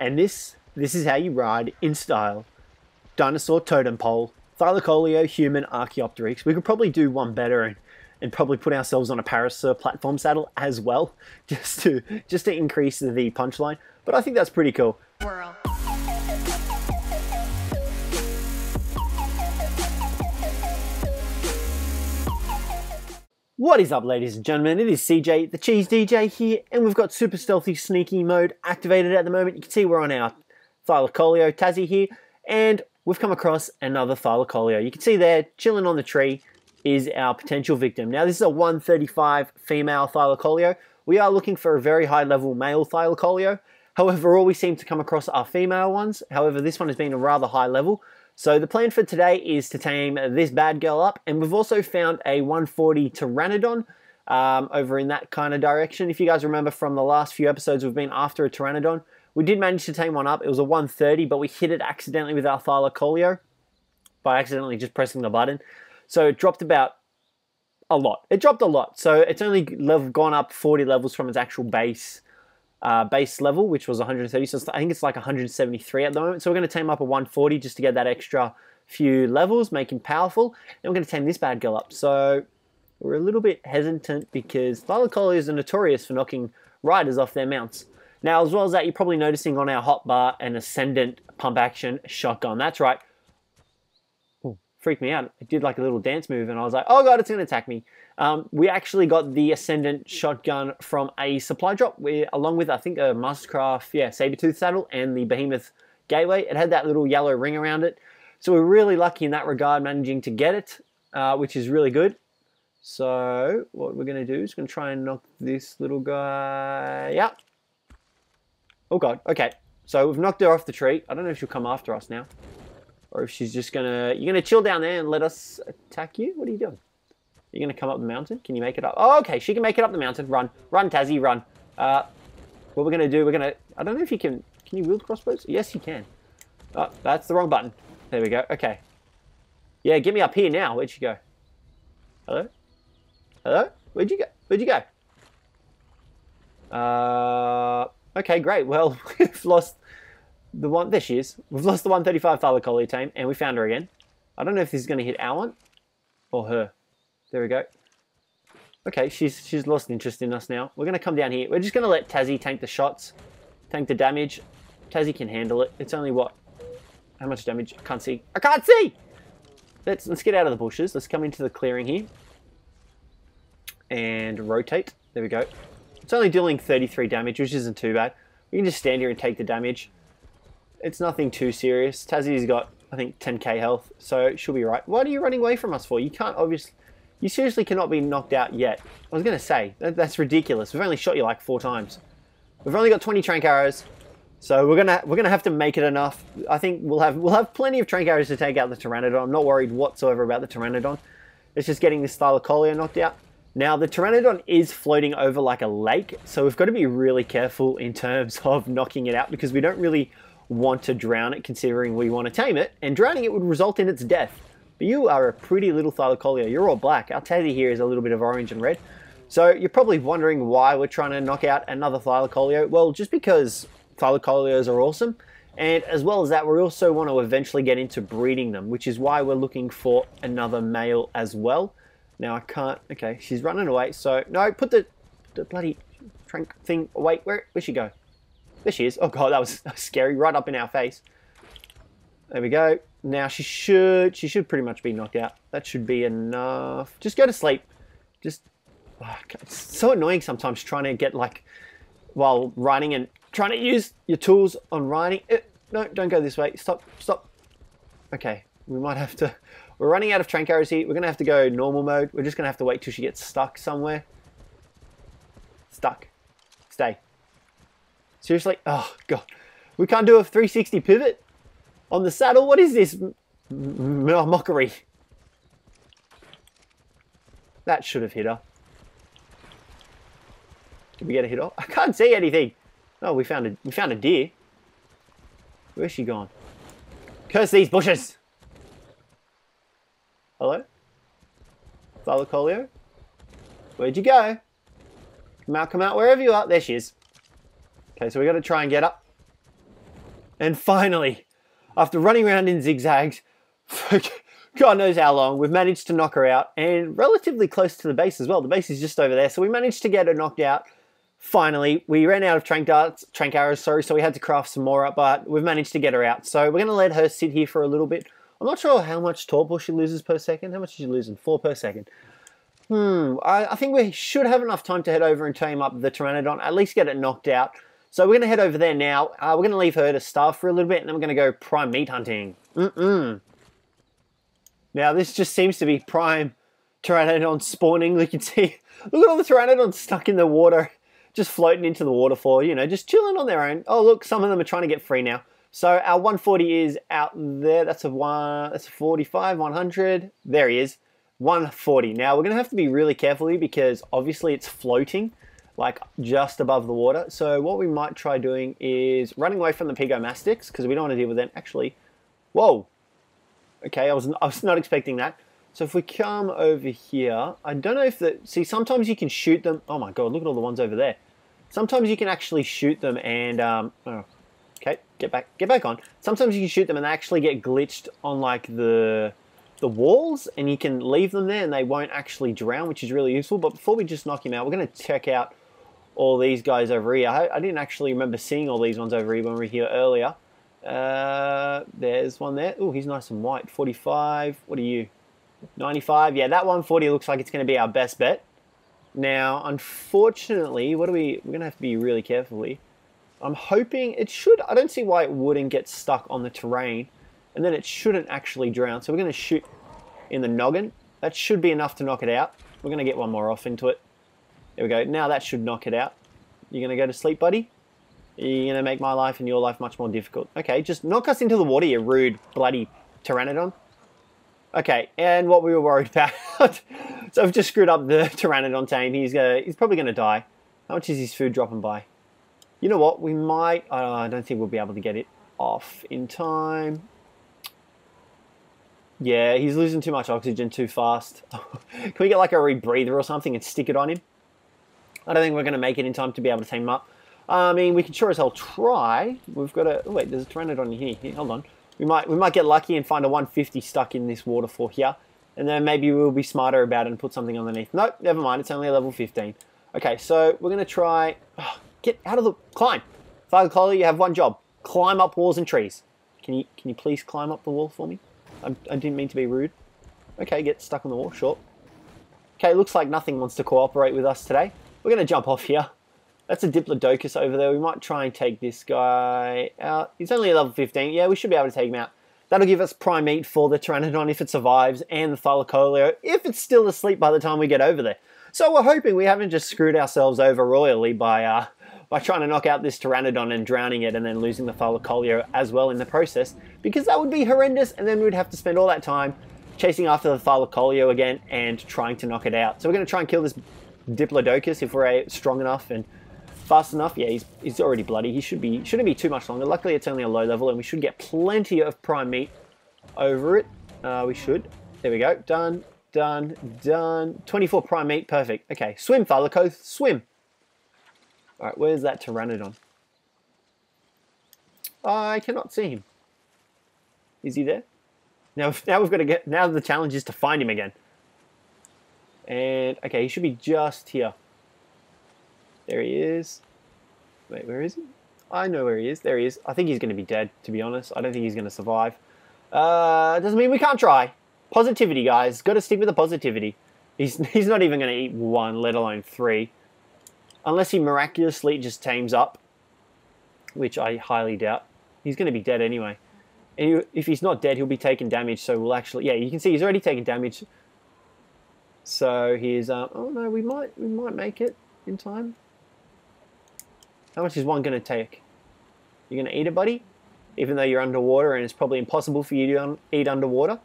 And this is how you ride in style. Dinosaur totem pole, Thylacoleo, human, Archaeopteryx. We could probably do one better and probably put ourselves on a Parasaur platform saddle as well, just to increase the punchline. But I think that's pretty cool. Whirl. What is up, ladies and gentlemen? It is CJ the Cheese DJ here, and we've got super stealthy sneaky mode activated at the moment. You can see we're on our Thylacoleo Tassie here, and we've come across another Thylacoleo. You can see there, chilling on the tree, is our potential victim. Now this is a 135 female Thylacoleo. We are looking for a very high level male Thylacoleo. However, all we seem to come across are female ones. However, this one has been a rather high level. So the plan for today is to tame this bad girl up, and we've also found a 140 Pteranodon over in that kind of direction. If you guys remember from the last few episodes, we've been after a Pteranodon. We did manage to tame one up. It was a 130, but we hit it accidentally with our Thylacoleo by accidentally just pressing the button. So it dropped about a lot. It dropped a lot. So it's only gone up 40 levels from its actual base level, which was 130. So I think it's like 173 at the moment. So we're going to tame up a 140 just to get that extra few levels, make him powerful. And we're going to tame this bad girl up. So we're a little bit hesitant because Thylacoleos are notorious for knocking riders off their mounts. Now, as well as that, you're probably noticing on our hotbar an ascendant pump action shotgun. That's right. Freaked me out. It did like a little dance move and I was like, oh god, it's gonna attack me. We actually got the ascendant shotgun from a supply drop, along with I think a Mastercraft, yeah, Sabertooth saddle and the Behemoth gateway. It had that little yellow ring around it, so we're really lucky in that regard, managing to get it, which is really good. So what we're gonna do is gonna try and knock this little guy out. Oh god. Okay, so we've knocked her off the tree. I don't know if she'll come after us now, or if she's just gonna, you're gonna chill down there and let us attack you? What are you doing? You're gonna come up the mountain? Can you make it up? Oh, okay, she can make it up the mountain. Run, run, Tassie, run. What we're gonna do, we're gonna, I don't know if you can you wield crossbows? Yes, you can. Oh, that's the wrong button. There we go, okay. Yeah, get me up here now. Where'd she go? Hello? Hello? Where'd you go? Where'd you go? Okay, great, well, we've lost the one, there she is. We've lost the 135 Thylacoleo team, and we found her again. I don't know if this is going to hit our one or her. There we go. Okay, she's lost interest in us now. We're going to come down here. We're just going to let Tassie tank the shots, tank the damage. Tassie can handle it. It's only what? How much damage? I can't see. I can't see! Let's get out of the bushes. Let's come into the clearing here. And rotate. There we go. It's only dealing 33 damage, which isn't too bad. We can just stand here and take the damage. It's nothing too serious. Tassie's got, I think, 10k health, so she'll be right. What are you running away from us for? You can't obviously... You seriously cannot be knocked out yet. I was going to say, that's ridiculous. We've only shot you like 4 times. We've only got 20 trank arrows, so we're gonna have to make it enough. I think we'll have plenty of trank arrows to take out the Pteranodon. I'm not worried whatsoever about the Pteranodon. It's just getting this Thylacoleo knocked out. Now, the Pteranodon is floating over like a lake, so we've got to be really careful in terms of knocking it out, because we don't really... want to drown it, considering we want to tame it, and drowning it would result in its death. But you are a pretty little Thylacoleo. You're all black. Our Tassie here is a little bit of orange and red. So you're probably wondering why we're trying to knock out another Thylacoleo. Well, just because Thylacoleos are awesome, and as well as that, we also want to eventually get into breeding them, which is why we're looking for another male as well. Now I can't... Okay, she's running away, so... No, put the bloody trank thing away. Where'd she go? There she is. Oh god, that was scary. Right up in our face. There we go. Now she should pretty much be knocked out. That should be enough. Just go to sleep. Just... Oh, it's so annoying sometimes trying to get like... While riding and trying to use your tools on riding. No, don't go this way. Stop, stop. Okay, we might have to... We're running out of trank arrows here. We're going to have to go normal mode. We're just going to have to wait till she gets stuck somewhere. Stuck. Stay. Seriously? Oh, God. We can't do a 360 pivot on the saddle? What is this mockery? That should have hit her. Did we get a hit off? I can't see anything. Oh, we found a deer. Where's she gone? Curse these bushes! Hello? Thylacoleo? Where'd you go? Come out wherever you are. There she is. Okay, so we got to try and get up. And finally, after running around in zigzags for God knows how long, we've managed to knock her out, and relatively close to the base as well. The base is just over there, so we managed to get her knocked out. Finally, we ran out of trank arrows, so we had to craft some more up, but we've managed to get her out. So we're gonna let her sit here for a little bit. I'm not sure how much torpor she loses per second. How much is she losing? 4 per second. I think we should have enough time to head over and tame up the Pteranodon, at least get it knocked out. So we're gonna head over there now. We're gonna leave her to starve for a little bit, and then we're gonna go prime meat hunting. Now this just seems to be prime Pteranodon spawning. You can see, look at all the Pteranodons stuck in the water, just floating into the waterfall, you know, just chilling on their own. Oh look, some of them are trying to get free now. So our 140 is out there. That's a one, that's a 45, 100. There he is, 140. Now we're gonna have to be really careful here because obviously it's floating, like just above the water. So what we might try doing is running away from the Pegomastax because we don't want to deal with them. Actually, whoa. Okay, I was not expecting that. So if we come over here, I don't know if the... See, sometimes you can shoot them. Oh my God, look at all the ones over there. Sometimes you can actually shoot them and... oh, okay, get back on. Sometimes you can shoot them and they actually get glitched on like the walls, and you can leave them there and they won't actually drown, which is really useful. But before we just knock him out, we're going to check out all these guys over here. I didn't actually remember seeing all these ones over here when we were here earlier. There's one there. Oh, he's nice and white. 45. What are you? 95. Yeah, that 140 looks like it's going to be our best bet. Now, unfortunately, we're going to have to be really careful here. I'm hoping it should. I don't see why it wouldn't get stuck on the terrain, and then it shouldn't actually drown. So we're going to shoot in the noggin. That should be enough to knock it out. We're going to get one more off into it. There we go. Now that should knock it out. You're going to go to sleep, buddy? You're going to make my life and your life much more difficult. Okay, just knock us into the water, you rude bloody Pteranodon. Okay, and what we were worried about. So I've just screwed up the Pteranodon tame. He's probably going to die. How much is his food dropping by? You know what? We might... I don't think we'll be able to get it off in time. Yeah, he's losing too much oxygen too fast. Can we get like a rebreather or something and stick it on him? I don't think we're going to make it in time to be able to tame him up. I mean, we can sure as hell try. We've got a... Oh, wait, there's a Pteranodon here. Hold on. We might get lucky and find a 150 stuck in this waterfall here. And then maybe we'll be smarter about it and put something underneath. Nope, never mind. It's only a level 15. Okay, so we're going to try... Oh, get out of the... Climb. Thylacoleo, you have one job. Climb up walls and trees. Can you please climb up the wall for me? I didn't mean to be rude. Okay, get stuck on the wall. Sure. Okay, looks like nothing wants to cooperate with us today. We're going to jump off here. That's a Diplodocus over there. We might try and take this guy out. He's only a level 15. Yeah, we should be able to take him out. That'll give us prime meat for the Pteranodon if it survives, and the Thylacoleo if it's still asleep by the time we get over there. So we're hoping we haven't just screwed ourselves over royally by trying to knock out this Pteranodon and drowning it and then losing the Thylacoleo as well in the process, because that would be horrendous, and then we'd have to spend all that time chasing after the Thylacoleo again and trying to knock it out. So we're going to try and kill this Diplodocus if we're strong enough and fast enough. Yeah, he's already bloody. He shouldn't be too much longer. Luckily, it's only a low level, and we should get plenty of prime meat over it. We should. There we go. Done, done, done. 24 prime meat. Perfect. Okay, swim, Thylacoleo, swim. All right, where's that Pteranodon? I cannot see him. Is he there? Now we've got to get. Now the challenge is to find him again. And okay, he should be just here. There he is. Wait, where is he? I know where he is. There he is. I think he's going to be dead, to be honest. I don't think he's going to survive. Doesn't mean we can't try. Positivity, guys. Got to stick with the positivity. He's not even going to eat one, let alone 3. Unless he miraculously just tames up, which I highly doubt. He's going to be dead anyway. And if he's not dead, he'll be taking damage. So we'll actually... Yeah, you can see he's already taken damage. So he's... oh, no, we might make it in time. How much is one going to take? You're going to eat it, buddy? Even though you're underwater and it's probably impossible for you to eat underwater?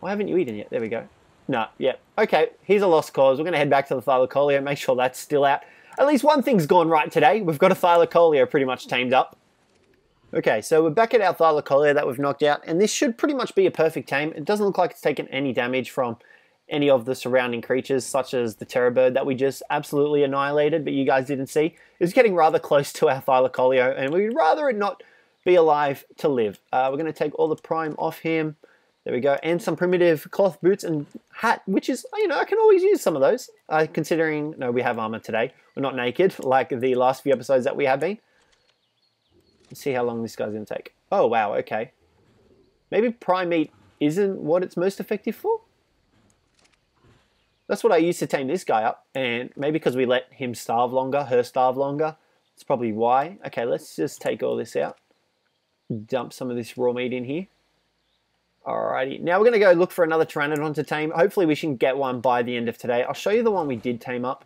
Why haven't you eaten yet? There we go. No, yeah. Okay, here's a lost cause. We're going to head back to the Thylacoleo, make sure that's still out. At least one thing's gone right today. We've got a Thylacoleo pretty much tamed up. Okay, so we're back at our Thylacoleo that we've knocked out, and this should pretty much be a perfect tame. It doesn't look like it's taken any damage from any of the surrounding creatures, such as the Terror Bird that we just absolutely annihilated, but you guys didn't see. It was getting rather close to our Thylacoleo, and we'd rather it not be alive to live. We're going to take all the prime off him. There we go. And some primitive cloth boots and hat, which is, you know, I can always use some of those. Considering, no, we have armor today. We're not naked like the last few episodes that we have been. Let's see how long this guy's going to take. Oh, wow. Okay. Maybe primate isn't what it's most effective for? That's what I used to tame this guy up. And maybe because we let him starve longer, her starve longer. That's probably why. Okay, let's just take all this out. Dump some of this raw meat in here. Alrighty, now we're going to go look for another Pteranodon to tame. Hopefully we can get one by the end of today. I'll show you the one we did tame up.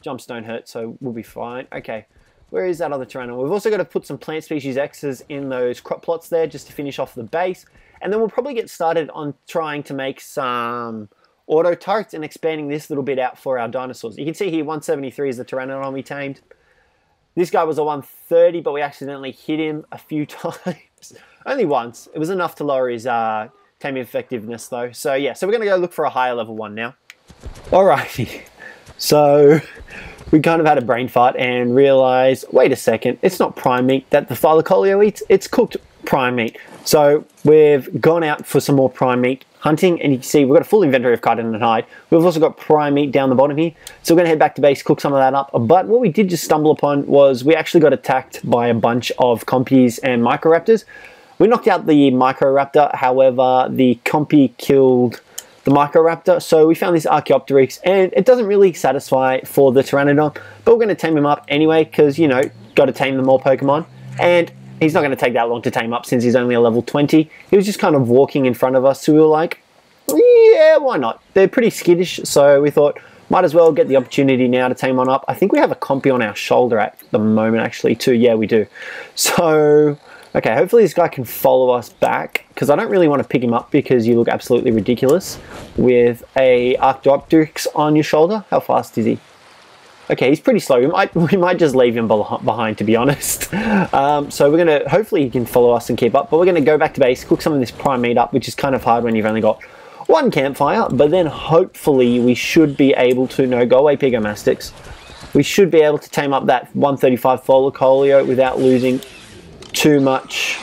Jumps don't hurt, so we'll be fine. Okay, where is that other Pteranodon? We've also got to put some plant species X's in those crop plots there just to finish off the base. And then we'll probably get started on trying to make some auto turrets and expanding this little bit out for our dinosaurs. You can see here 173 is the Pteranodon we tamed. This guy was a 130, but we accidentally hit him a few times. Only once. It was enough to lower his taming effectiveness, though. So, yeah. So, we're going to go look for a higher level one now. Alrighty. So, we kind of had a brain fart and realized, wait a second. It's not prime meat that the Thylacoleo eats. It's cooked prime meat. So, we've gone out for some more prime meat hunting. And you can see we've got a full inventory of chitin and hide. We've also got prime meat down the bottom here. So, we're going to head back to base, cook some of that up. But what we did just stumble upon was we actually got attacked by a bunch of compies and microraptors. We knocked out the Microraptor, however, the compy killed the Microraptor. So we found this Archaeopteryx, and it doesn't really satisfy for the Pteranodon. But we're going to tame him up anyway, because, you know, got to tame them all Pokemon. And he's not going to take that long to tame up since he's only a level 20. He was just kind of walking in front of us, so we were like, yeah, why not? They're pretty skittish, so we thought, might as well get the opportunity now to tame one up. I think we have a compy on our shoulder at the moment, actually, too. Yeah, we do. So... okay, hopefully this guy can follow us back, because I don't really want to pick him up because you look absolutely ridiculous with a Archaeopteryx on your shoulder. How fast is he? Okay, he's pretty slow. We might just leave him behind, to be honest. So we're going to, hopefully he can follow us and keep up, but we're going to go back to base, cook some of this prime meat up, which is kind of hard when you've only got one campfire, but then hopefully we should be able to, no, go away Pegomastax. We should be able to tame up that 135 Thylacoleo without losing too much.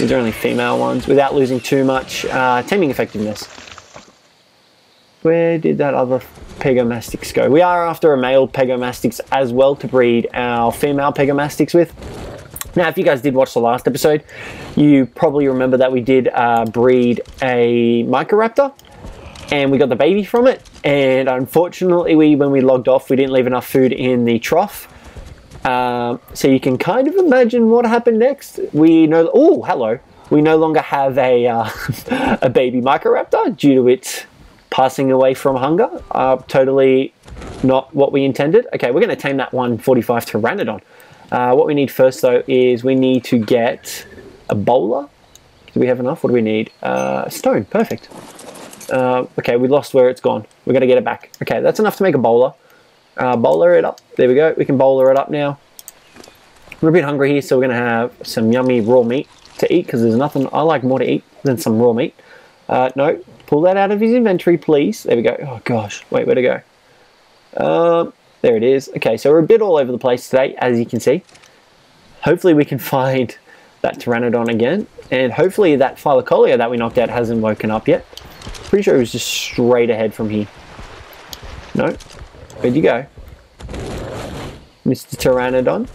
These are only female ones, without losing too much taming effectiveness. Where did that other Pegomastax go? We are after a male Pegomastax as well to breed our female Pegomastax with. Now, if you guys did watch the last episode, you probably remember that we did breed a Microraptor, and we got the baby from it. And unfortunately, when we logged off, we didn't leave enough food in the trough. So you can kind of imagine what happened next. We no longer have a baby Microraptor due to its passing away from hunger. Totally not what we intended. Okay, we're going to tame that 145 Pteranodon. What we need first, though, is we need to get a bowler. Do we have enough? What do we need? Stone. Perfect. Okay, we lost where it's gone. We're going to get it back. Okay, that's enough to make a bowler. Bowler it up. There we go. We can bowler it up now. We're a bit hungry here, so we're going to have some yummy raw meat to eat, because there's nothing I like more to eat than some raw meat. No, pull that out of his inventory, please. There we go. Oh, gosh. Wait, where'd it go? There it is. Okay, so we're a bit all over the place today, as you can see. Hopefully we can find that Pteranodon again, and hopefully that Thylacoleo that we knocked out hasn't woken up yet. Pretty sure it was just straight ahead from here. No. Where'd you go? Mr. Pteranodon.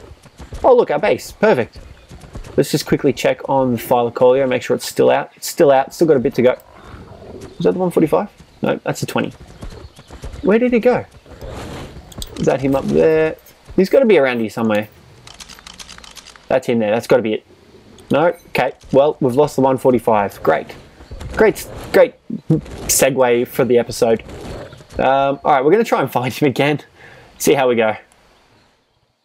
Oh, look, our base. Perfect. Let's just quickly check on the Thylacoleo, make sure it's still out. It's still out. Still got a bit to go. Is that the 145? No, that's a 20. Where did he go? Is that him up there? He's got to be around here somewhere. That's him there. That's got to be it. No? Okay. Well, we've lost the 145. Great. Great segue for the episode. Alright, we're going to try and find him again, see how we go.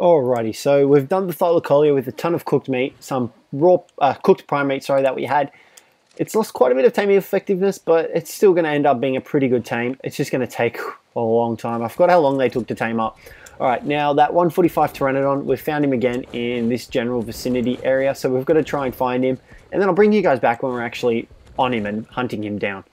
Alrighty, so we've done the Thylacoleo with a ton of cooked meat, some raw, cooked prime meat, sorry, that we had. It's lost quite a bit of taming effectiveness, but it's still going to end up being a pretty good tame. It's just going to take a long time. I forgot how long they took to tame up. Alright, now that 145 Pteranodon, we've found him again in this general vicinity area, so we've got to try and find him, and then I'll bring you guys back when we're actually on him and hunting him down.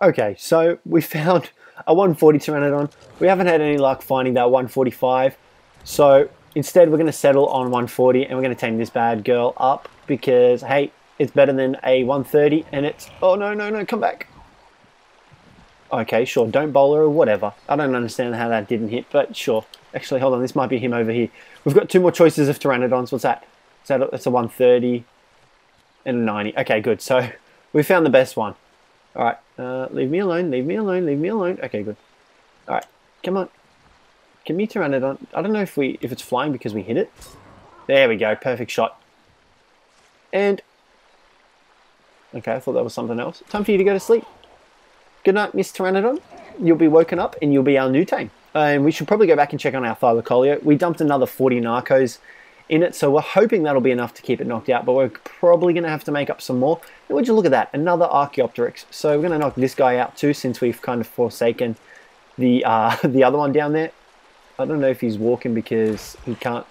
Okay, so we found a 140 Pteranodon. We haven't had any luck finding that 145, so Instead, we're going to settle on 140 and we're going to tame this bad girl up because, hey, it's better than a 130 and it's... Oh, no, come back. Okay, sure, don't bowl her or whatever. I don't understand how that didn't hit, but sure. Actually, hold on, this might be him over here. We've got two more choices of Pteranodons. What's that? That's a 130 and a 90. Okay, good. So we found the best one. All right, leave me alone, leave me alone, leave me alone. Okay, good. All right, come on. Can we Pteranodon? I don't know if it's flying because we hit it. There we go, perfect shot. And okay, I thought that was something else. Time for you to go to sleep. Good night, Miss Pteranodon. You'll be woken up and you'll be our new tame. And we should probably go back and check on our Thylacoleo. We dumped another 40 narcos in it, so we're hoping that'll be enough to keep it knocked out, but we're probably gonna have to make up some more. And would you look at that, another Archaeopteryx. So we're gonna knock this guy out too, since we've kind of forsaken the other one down there. I don't know if he's walking because he can't...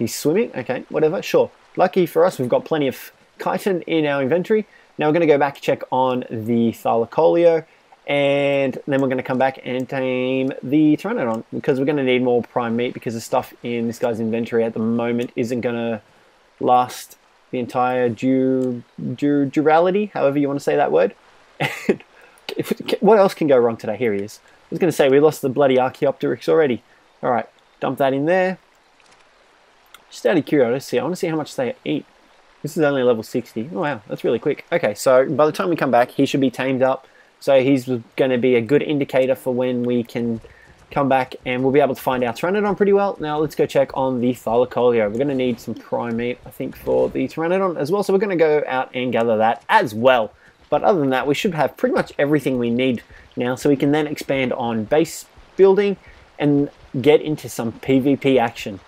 He's swimming? Okay, whatever, sure. Lucky for us, we've got plenty of chitin in our inventory. Now we're going to go back, check on the Thylacoleo, and then we're going to come back and tame the Pteranodon because we're going to need more prime meat because the stuff in this guy's inventory at the moment isn't going to last the entire durality, however you want to say that word. What else can go wrong today? Here he is. I was going to say, we lost the bloody Archaeopteryx already. All right, dump that in there. Just out of curiosity, I want to see how much they eat. This is only level 60. Oh, wow, that's really quick. Okay, so by the time we come back, he should be tamed up. So he's going to be a good indicator for when we can come back and we'll be able to find our Pteranodon pretty well. Now, let's go check on the Thylacoleo. We're going to need some prime meat, I think, for the Pteranodon as well. So we're going to go out and gather that as well. But other than that, we should have pretty much everything we need now, so we can then expand on base building and get into some PvP action.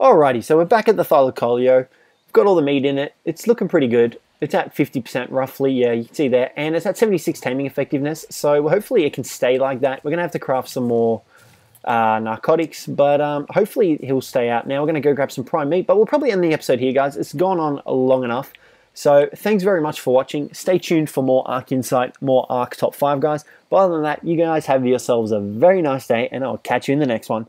Alrighty, so we're back at the Thylacoleo. We've got all the meat in it. It's looking pretty good. It's at 50% roughly, yeah, you can see there. And it's at 76 taming effectiveness, so hopefully it can stay like that. We're going to have to craft some more narcotics, but hopefully he'll stay out. Now we're going to go grab some prime meat, but we'll probably end the episode here, guys. It's gone on long enough. So thanks very much for watching. Stay tuned for more Arc Insight, more Arc Top 5, guys. But other than that, you guys have yourselves a very nice day, and I'll catch you in the next one.